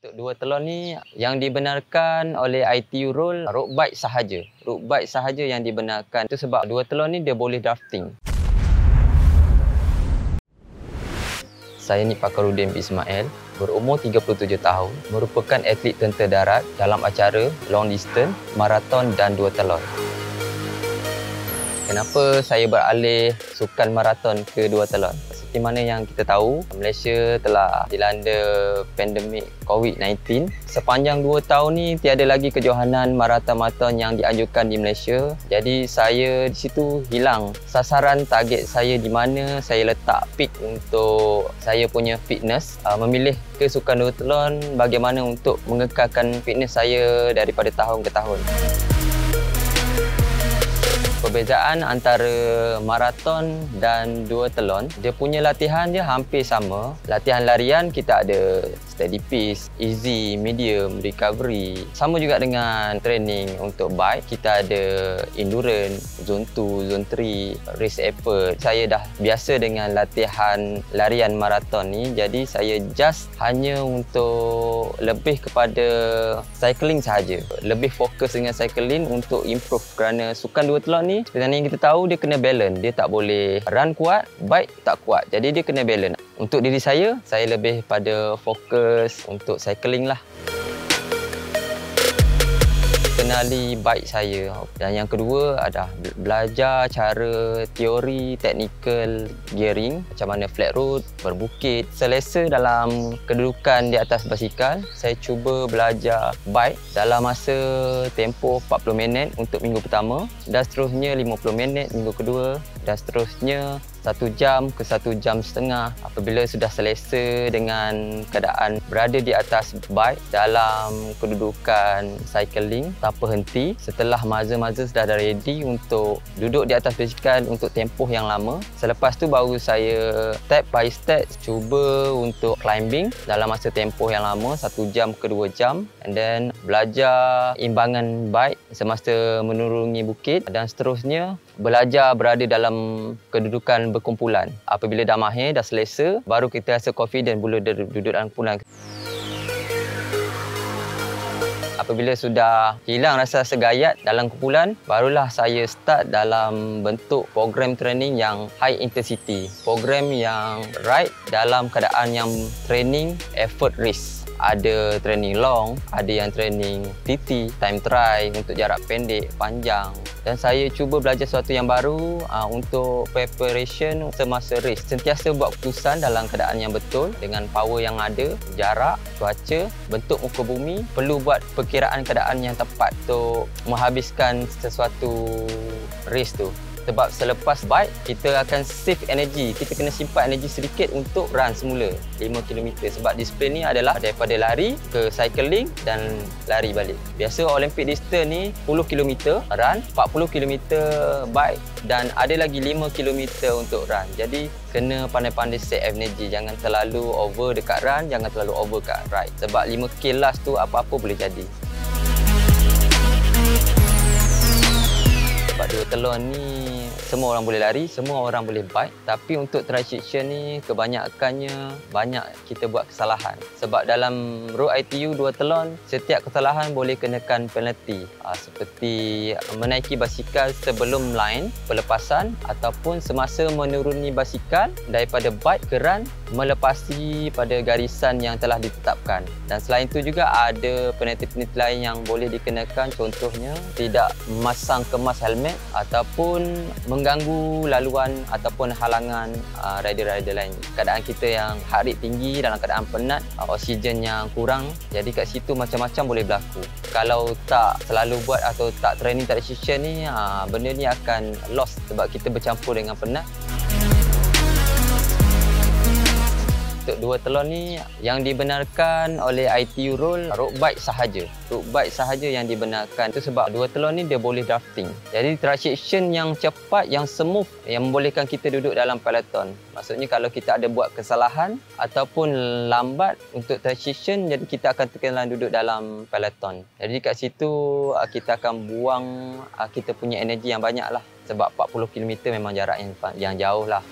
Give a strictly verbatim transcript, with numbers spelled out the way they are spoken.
Untuk dua telur ni yang dibenarkan oleh I T U rule road bike sahaja. Road bike sahaja yang dibenarkan. Itu sebab dua telur ni dia boleh drafting. Saya ni Pakaruddin Ismail, berumur tiga puluh tujuh tahun, merupakan atlet tentera darat dalam acara long distance, maraton dan dua telur. Kenapa saya beralih sukan maraton ke dua telur? Seperti mana yang kita tahu, Malaysia telah dilanda pandemik COVID nineteen. Sepanjang dua tahun ni tiada lagi kejohanan maraton-maraton yang diajukan di Malaysia. Jadi saya di situ hilang sasaran target saya di mana saya letak peak untuk saya punya fitness. Memilih ke sukan dua telur bagaimana untuk mengekalkan fitness saya daripada tahun ke tahun. Perbezaan antara maraton dan dua telon, dia punya latihan dia hampir sama. Latihan larian kita ada steady pace, easy, medium, recovery. Sama juga dengan training untuk bike, kita ada endurance, zone two, zone three, race effort. Saya dah biasa dengan latihan larian maraton ni, jadi saya just hanya untuk lebih kepada cycling sahaja. Lebih fokus dengan cycling untuk improve kerana sukan dua telon ni ni yang kita tahu dia kena balance, dia tak boleh run kuat, bike tak kuat, jadi dia kena balance. Untuk diri saya, saya lebih pada fokus untuk cycling lah. Kenali bike saya, dan yang kedua ada belajar cara teori technical gearing, macam mana flat road, berbukit. Selesa dalam kedudukan di atas basikal, saya cuba belajar bike dalam masa tempoh empat puluh minit untuk minggu pertama, dan seterusnya lima puluh minit minggu kedua, dan seterusnya satu jam ke satu jam setengah. Apabila sudah selesa dengan keadaan berada di atas bike dalam kedudukan cycling tanpa henti, setelah masa-masa sudah dah ready untuk duduk di atas basikal untuk tempoh yang lama, selepas tu baru saya step by step cuba untuk climbing dalam masa tempoh yang lama, satu jam ke dua jam, and then belajar imbangan bike semasa menuruni bukit, dan seterusnya belajar berada dalam kedudukan berkumpulan. Apabila dah mahir, dah selesa, baru kita rasa confident bila duduk dalam kumpulan. Apabila sudah hilang rasa-rasa gayat dalam kumpulan, barulah saya start dalam bentuk program training yang high intensity. Program yang ride dalam keadaan yang training effort risk. Ada training long, ada yang training T T, time try untuk jarak pendek, panjang. Dan saya cuba belajar sesuatu yang baru aa, untuk preparation semasa race. Sentiasa buat keputusan dalam keadaan yang betul dengan power yang ada, jarak, cuaca, bentuk muka bumi. Perlu buat perkiraan keadaan yang tepat untuk menghabiskan sesuatu race tu. Sebab selepas bike, kita akan save energi. Kita kena simpan energi sedikit untuk run semula lima kilometer. Sebab disiplin ni adalah daripada lari ke cycling dan lari balik. Biasa Olympic distance ni sepuluh kilometer run, empat puluh kilometer bike, dan ada lagi lima kilometer untuk run. Jadi kena pandai-pandai save energy. Jangan terlalu over dekat run, jangan terlalu over dekat ride. Sebab lima K last tu apa-apa boleh jadi. Dua telur ni semua orang boleh lari, semua orang boleh bike, tapi untuk triathlon ni kebanyakannya banyak kita buat kesalahan. Sebab dalam rule I T U dua telur, setiap kesalahan boleh kenakan penalti, seperti menaiki basikal sebelum line pelepasan ataupun semasa menuruni basikal daripada bike ke run, melepasi pada garisan yang telah ditetapkan. Dan selain itu juga ada penalti-penalti lain yang boleh dikenakan, contohnya tidak memasang kemas helmet ataupun mengganggu laluan ataupun halangan uh, rider-rider lain. Keadaan kita yang heart rate tinggi, dalam keadaan penat, uh, oksigen yang kurang, jadi kat situ macam-macam boleh berlaku. Kalau tak selalu buat atau tak training tak session ni, uh, benda ni akan loss sebab kita bercampur dengan penat. Untuk dua telur ni yang dibenarkan oleh I T U rule road bike sahaja. Road bike sahaja yang dibenarkan. Itu sebab dua telur ni dia boleh drafting. Jadi transition yang cepat, yang smooth, yang membolehkan kita duduk dalam peloton. Maksudnya kalau kita ada buat kesalahan ataupun lambat untuk transition, jadi kita akan terkena duduk dalam peloton. Jadi kat situ kita akan buang kita punya energi yang banyak lah. Sebab empat puluh kilometer memang jarak yang, yang jauh lah.